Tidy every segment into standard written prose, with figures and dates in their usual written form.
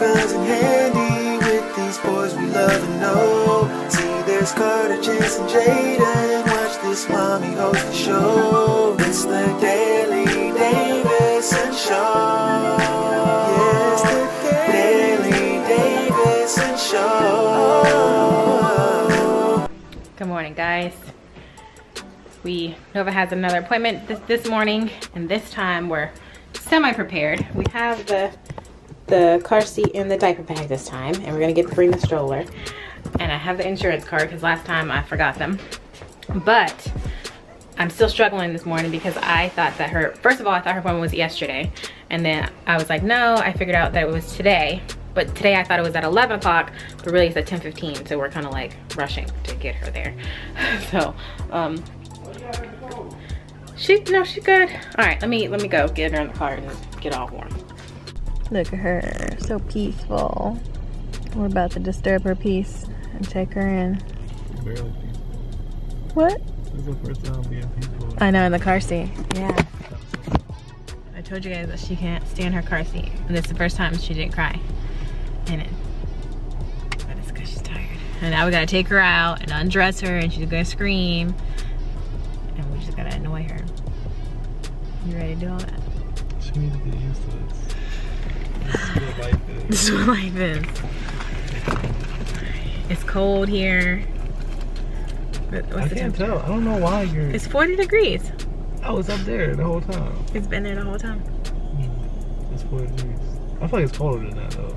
comes in handy with these boys we love and know. See, there's Carter, Chance, and Jaden. Watch this mommy host the show. It's the Daily Davidson Show. Yes, the Daily Davidson Show. Good morning, guys. Nova has another appointment this morning, and this time we're semi-prepared. We have the car seat in the diaper bag this time, and we're gonna get to bring the stroller. And I have the insurance card because last time I forgot them. But I'm still struggling this morning because I thought that first of all, I thought her appointment was yesterday. And then I was like, no, I figured out that it was today. But today I thought it was at 11 o'clock, but really it's at 10:15. So we're kind of like rushing to get her there. So, she's good. All right, let me go get her in the car and get all warm. Look at her, so peaceful. We're about to disturb her peace and take her in. Barely peaceful. What? This is the first time being peaceful. I know, in the car seat. Yeah. I told you guys that she can't stand her car seat. And this is the first time she didn't cry in it. But it's because she's tired. And now we gotta take her out and undress her, and she's gonna scream. And we just gotta annoy her. You ready to do all that? She needs to get used to this. This is what life is. It's cold here. I can't tell. I don't know why you're... It's 40 degrees. Oh, it's up there the whole time. It's been there the whole time. It's 40 degrees. I feel like it's colder than that, though.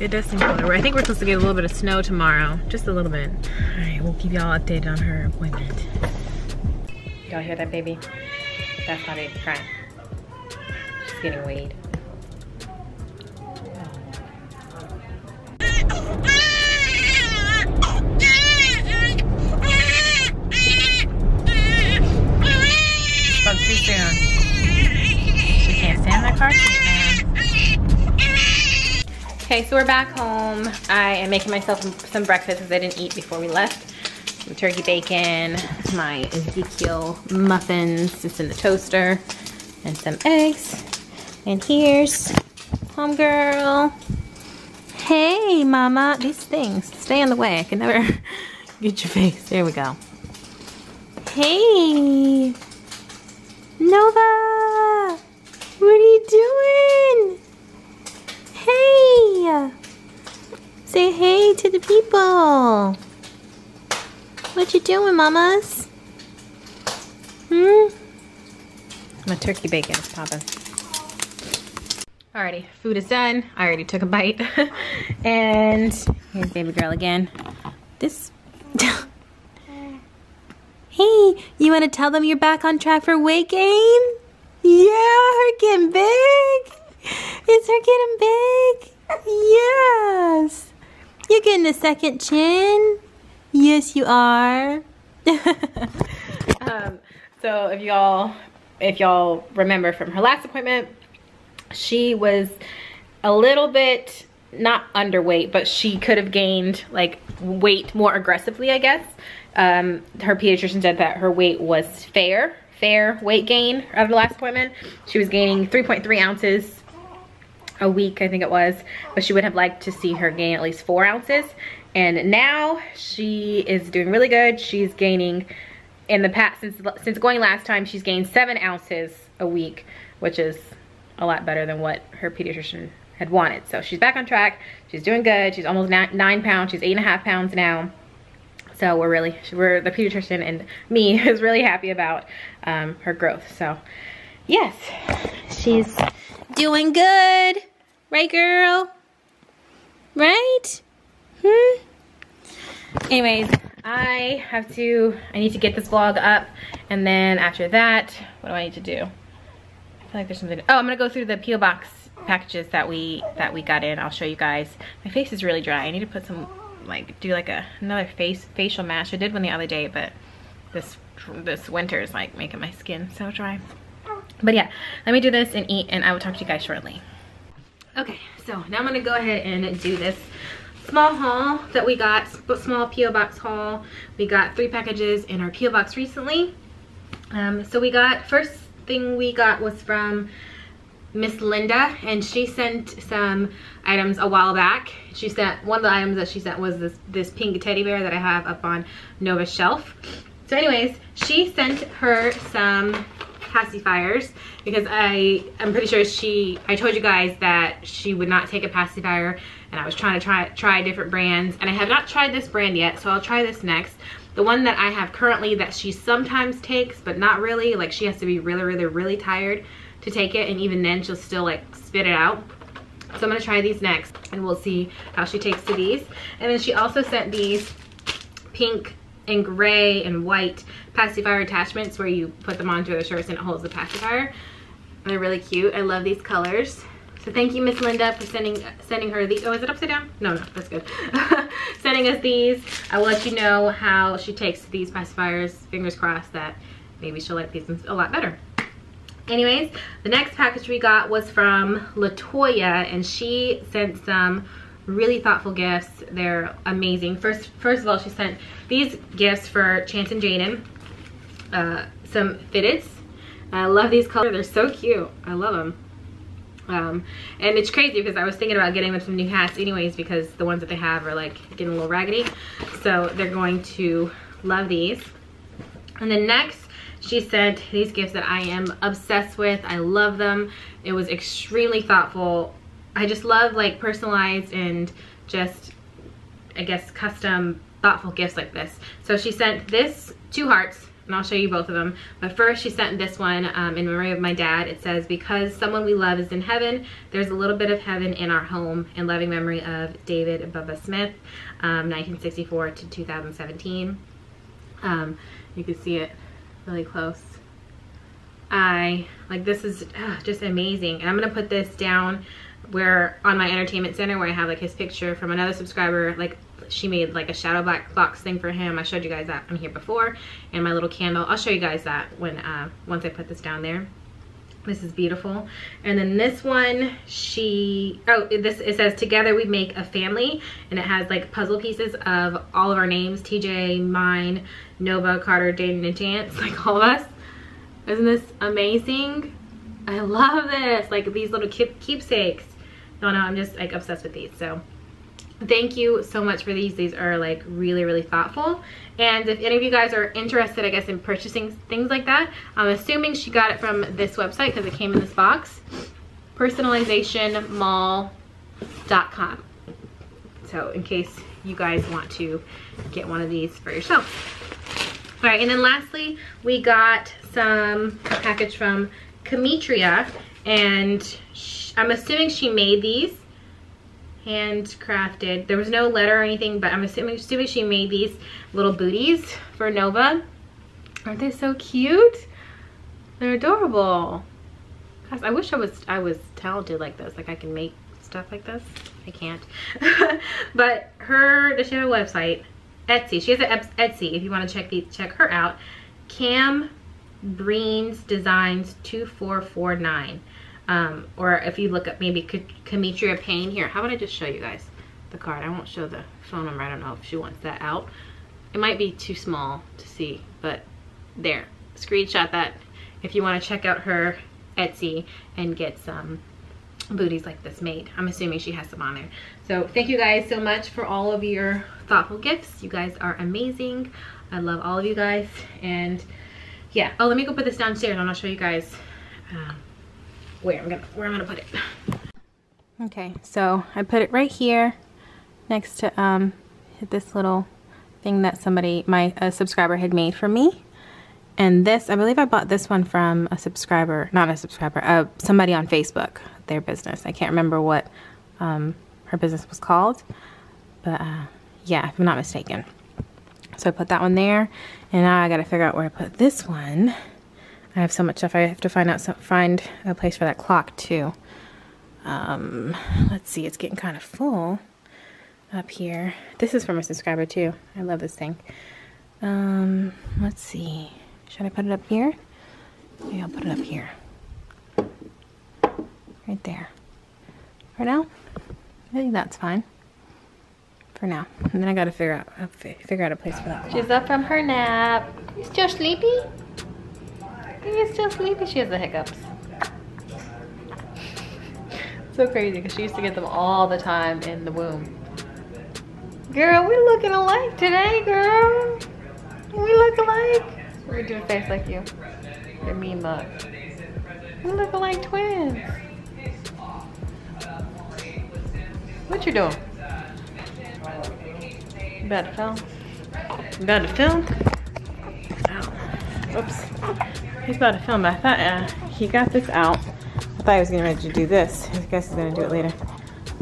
It does seem colder. I think we're supposed to get a little bit of snow tomorrow. Just a little bit. All right, we'll keep y'all updated on her appointment. Y'all hear that, baby? That's my baby crying. She's getting weighed. Okay, so we're back home. I am making myself some breakfast because I didn't eat before we left. Some turkey bacon, my Ezekiel muffins just in the toaster, and some eggs. And here's homegirl. Hey, mama. These things stay in the way. I can never get your face. There we go. Hey, Nova. What are you doing? Hey! Say hey to the people! What you doing, mamas? Hmm? My turkey bacon is popping. Alrighty, food is done. I already took a bite. And here's baby girl again. This... Hey, you want to tell them you're back on track for weight gain? Yeah, her getting big! Is her getting big? Yes. You're getting a second chin? Yes, you are. So if y'all remember from her last appointment, she was a little bit not underweight, but she could have gained like weight more aggressively, I guess. Her pediatrician said that her weight was fair weight gain of the last appointment. She was gaining 3.3 ounces a week, I think it was, but she would have liked to see her gain at least 4 ounces. And now she is doing really good. She's gaining, in the past, since going last time, she's gained 7 ounces a week, which is a lot better than what her pediatrician had wanted. So she's back on track. She's doing good. She's almost 9 pounds. She's 8.5 pounds now. So we're the pediatrician and me is really happy about her growth. So yes, she's doing good. Right, girl? Right? Hmm? Anyways, I need to get this vlog up. And then after that, what do I need to do? I feel like there's something. Oh, I'm gonna go through the P.O. Box packages that we got in. I'll show you guys. My face is really dry. I need to put some, like, do like another facial mask. I did one the other day, but this winter is like making my skin so dry. But yeah, let me do this and eat, and I will talk to you guys shortly. Okay, so now I'm gonna go ahead and do this small haul that we got, small P.O. Box haul. We got 3 packages in our P.O. Box recently. So first thing we got was from Miss Linda, and she sent some items a while back. She sent, one of the items that she sent was this pink teddy bear that I have up on Nova's shelf. So anyways, she sent her some pacifiers because I'm pretty sure I told you guys that she would not take a pacifier, and I was trying to try different brands, and I have not tried this brand yet, so I'll try this next. The one that I have currently that she sometimes takes, but not really, like she has to be really, really, really tired to take it, and even then she'll still like spit it out. So I'm gonna try these next and we'll see how she takes to these. And then she also sent these pink and gray and white pacifier attachments where you put them onto the shirts and it holds the pacifier. And they're really cute. I love these colors. So thank you, Miss Linda, for sending her these. Oh, is it upside down? No, that's good. Sending us these. I will let you know how she takes to these pacifiers. Fingers crossed that maybe she'll like these ones a lot better. Anyways, the next package we got was from LaToya, and she sent some really thoughtful gifts. They're amazing. First of all, she sent these gifts for Chance and Jaden, some fitteds. I love these colors. They're so cute. I love them. And it's crazy because I was thinking about getting them some new hats anyways, because the ones that they have are like getting a little raggedy. So they're going to love these. And then next, she sent these gifts that I am obsessed with. I love them. It was extremely thoughtful. I just love like personalized and just, I guess, custom thoughtful gifts like this. So she sent this, 2 hearts, and I'll show you both of them. But first she sent this one in memory of my dad. It says, because someone we love is in heaven, there's a little bit of heaven in our home. In loving memory of David and Bubba Smith, 1964 to 2017. You can see it really close. This is just amazing. And I'm gonna put this down where on my entertainment center where I have like his picture from another subscriber. Like she made like a shadow black box thing for him. I showed you guys that on here before, and my little candle. I'll show you guys that when once I put this down there. This is beautiful. And then this one, it says, together we make a family, and it has like puzzle pieces of all of our names, TJ, mine, Nova, Carter, Jaden, and Chance, like all of us. Isn't this amazing? I love this, like these little keepsakes. No, I'm just like obsessed with these. So thank you so much for these. These are like really, really thoughtful. And if any of you guys are interested, I guess, in purchasing things like that, I'm assuming she got it from this website because it came in this box, personalizationmall.com. So in case you guys want to get one of these for yourself. All right, and then lastly, we got a package from Kemetria, and I'm assuming she made these. Handcrafted. There was no letter or anything, but I'm assuming she made these little booties for Nova. Aren't they so cute? They're adorable. Gosh, I wish I was talented like this. Like I can make stuff like this. I can't. But does she have a website? Etsy. She has an Etsy. If you want to check her out, Cam Breen's Designs 2449. Or if you look up maybe Kemetria Payne here. How about I just show you guys the card? I won't show the phone number. I don't know if she wants that out. It might be too small to see, but there. Screenshot that if you want to check out her Etsy and get some booties like this made. I'm assuming she has some on there. So thank you guys so much for all of your thoughtful gifts. You guys are amazing. I love all of you guys. And yeah. Oh, let me go put this downstairs and I'll show you guys where I'm gonna put it. Okay, so I put it right here next to this little thing that my subscriber had made for me. And this, I believe I bought this one from a subscriber, not a subscriber, somebody on Facebook, their business. I can't remember what her business was called, but yeah, if I'm not mistaken. So I put that one there, and now I gotta figure out where to put this one. I have so much stuff. I have to find a place for that clock too. Let's see, it's getting kind of full up here. This is from a subscriber too. I love this thing. Let's see. Should I put it up here? Maybe I'll put it up here. Right there. For now, I think that's fine. For now. And then I gotta figure out a place for that. She's up from her nap. You still sleepy? He's still sleepy. She has the hiccups. So crazy, because she used to get them all the time in the womb. Girl, we looking alike today, girl. We look alike. We're gonna do a face like you. Your mean mug. We looking like twins. What you doing? You about to film? You about to film? Ow. Oops. He's about to film, but I thought he got this out. I thought he was getting ready to do this. I guess he's gonna do it later.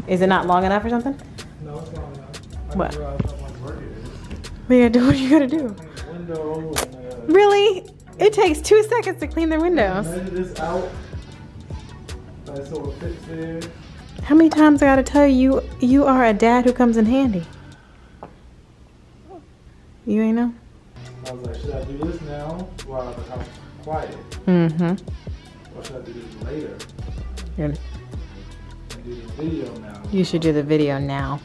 Is it not long enough or something? No, it's long enough. What? What are you gonna do? What are you gonna do? Window, really? It takes 2 seconds to clean their windows. Measure this out. That's so it fits there. How many times I gotta tell you, you are a dad who comes in handy? You ain't know? I was like, should I do this now while I'm quiet? Mm-hmm. Or should I do this later? Good. I do the video now. You should do the video now.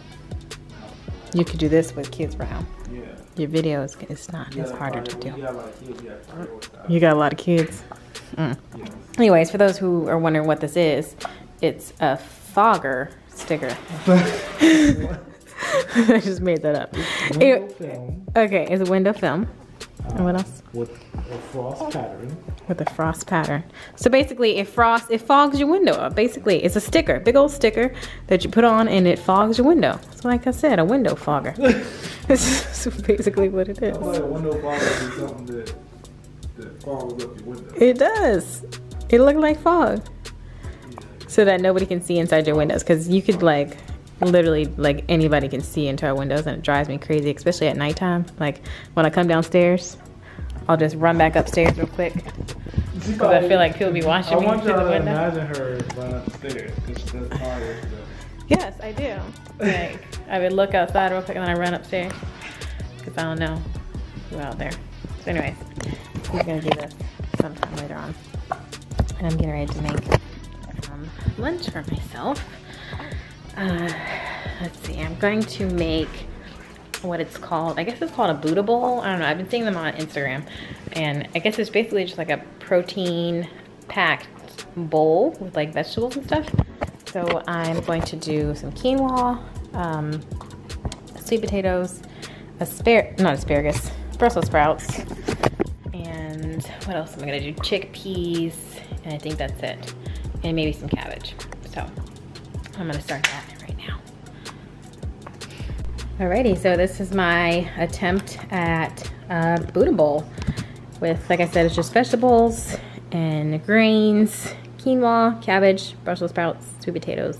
You could do this with kids around. Yeah. Your video is it's harder to do. You got a lot of kids. Mm. Yes. Anyways, for those who are wondering what this is, it's a fogger sticker. I just made that up. Okay, it's a window film. And what else? With a frost pattern. With a frost pattern. So basically, it fogs your window up. Basically, it's a sticker, big old sticker that you put on, and it fogs your window. So like I said, a window fogger. This is basically what it is. I like a window fogger is something that fogs up your window. It does. It looked like fog, yeah. So that nobody can see inside your windows, because you could like. Literally, like, anybody can see into our windows, and it drives me crazy, especially at nighttime. Like, when I come downstairs, I'll just run back upstairs real quick, because I feel like he'll be watching me through the window. I want y'all to imagine her run upstairs, because she does fire stuff. Yes, I do. Like, I would look outside real quick, and then I run upstairs, because I don't know who's out there. So anyways, we're going to do this sometime later on. And I'm getting ready to make lunch for myself. Let's see, I'm going to make what it's called, I guess it's called a Buddha bowl. I don't know, I've been seeing them on Instagram, and I guess it's basically just like a protein packed bowl with like vegetables and stuff. So I'm going to do some quinoa, sweet potatoes, not asparagus, Brussels sprouts, and what else am I gonna do? Chickpeas, and I think that's it, and maybe some cabbage. So I'm gonna start that right now. Alrighty, so this is my attempt at a Buddha bowl with, like I said, it's just vegetables and grains, quinoa, cabbage, Brussels sprouts, sweet potatoes,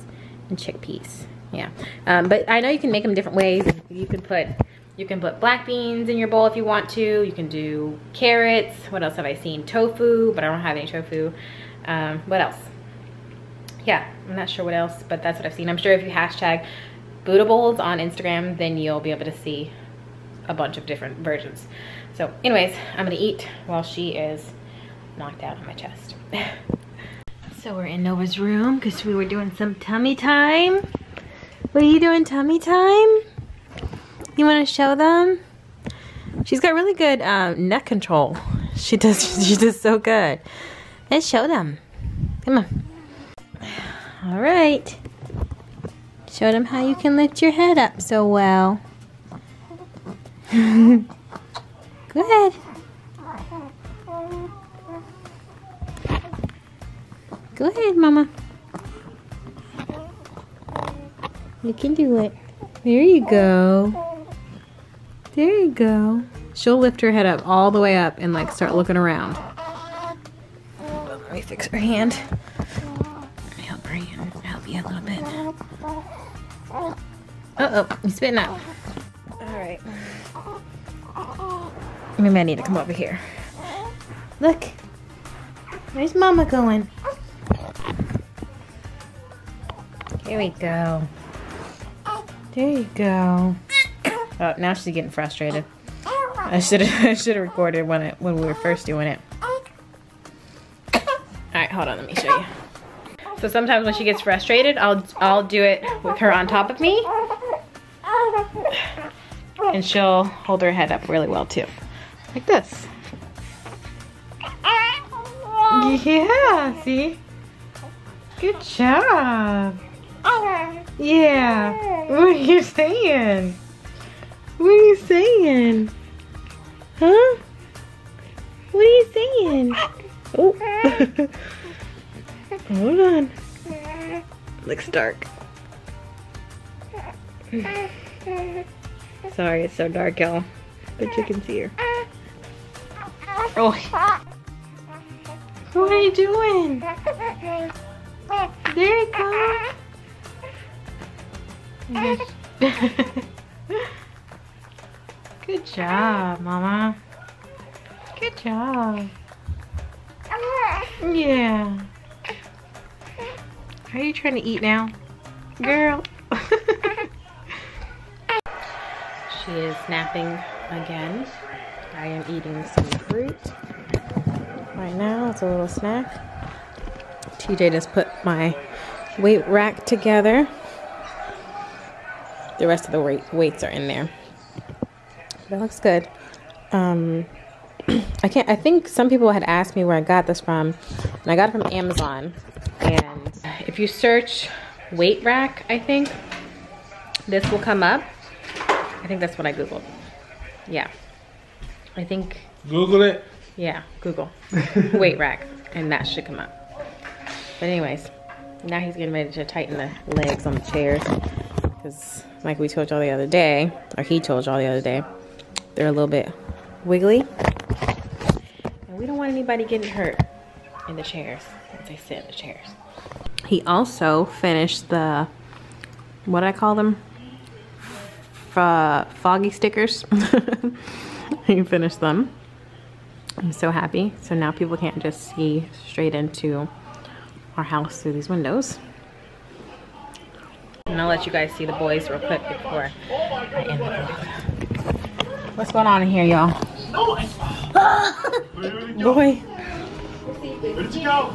and chickpeas. Yeah, but I know you can make them different ways. You can put black beans in your bowl if you want to. You can do carrots. What else have I seen? Tofu, but I don't have any tofu. What else? Yeah, I'm not sure what else, but that's what I've seen. I'm sure if you hashtag Buddha bowls on Instagram, then you'll be able to see a bunch of different versions. So anyways, I'm gonna eat while she is knocked out on my chest. So we're in Nova's room because we were doing some tummy time. What are you doing, tummy time? You wanna show them? She's got really good neck control. She does so good. Let's show them, come on. All right, show them how you can lift your head up so well. Good. Go ahead, Mama. You can do it. There you go. There you go. She'll lift her head up all the way up and like start looking around. Let me fix her hand. A little bit. Uh-oh, he's spitting out. Alright. Maybe I need to come over here. Look. Where's Mama going? Here we go. There you go. Oh, now she's getting frustrated. I should have recorded when we were first doing it. Alright, hold on, let me show you. So sometimes when she gets frustrated, I'll do it with her on top of me, and she'll hold her head up really well too, like this. Yeah, see? Good job. Yeah. What are you saying? What are you saying? Huh? What are you saying? Oh. Hold on. Looks dark. Sorry, it's so dark, y'all. But you can see her. Oh. What are you doing? There you go. Good job, Mama. Good job. Yeah. Are you trying to eat now? Girl. She is napping again. I am eating some fruit right now. It's a little snack. TJ just put my weight rack together. The rest of the weights are in there. That looks good. I think some people had asked me where I got this from, and I got it from Amazon. And if you search weight rack, I think this will come up. I think that's what I Googled. Yeah. I think. Google it? Yeah, Google. Weight rack. And that should come up. But anyways, now he's getting ready to tighten the legs on the chairs. Because like we told y'all the other day, or he told y'all the other day, they're a little bit wiggly. And we don't want anybody getting hurt in the chairs. They sit in the chairs. He also finished the, what I call them? Foggy stickers. He finished them. I'm so happy. So now people can't just see straight into our house through these windows. And I'll let you guys see the boys real quick before I end the vlog. What's going on in here, y'all? Boy. Where'd you go?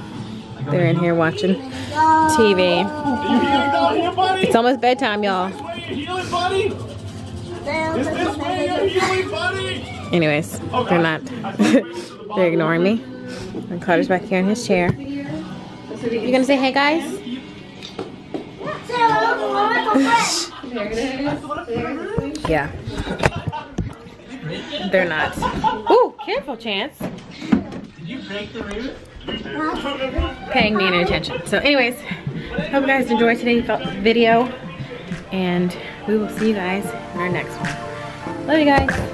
They're in here watching TV. It's almost bedtime, y'all. Anyways, they're not. They're ignoring me. And Carter's back here in his chair. You gonna say hey, guys? Yeah. They're not. Ooh, careful, Chance. Did you break the root? Paying me no attention. So anyways, hope you guys enjoyed today's video, and we will see you guys in our next one. Love you guys.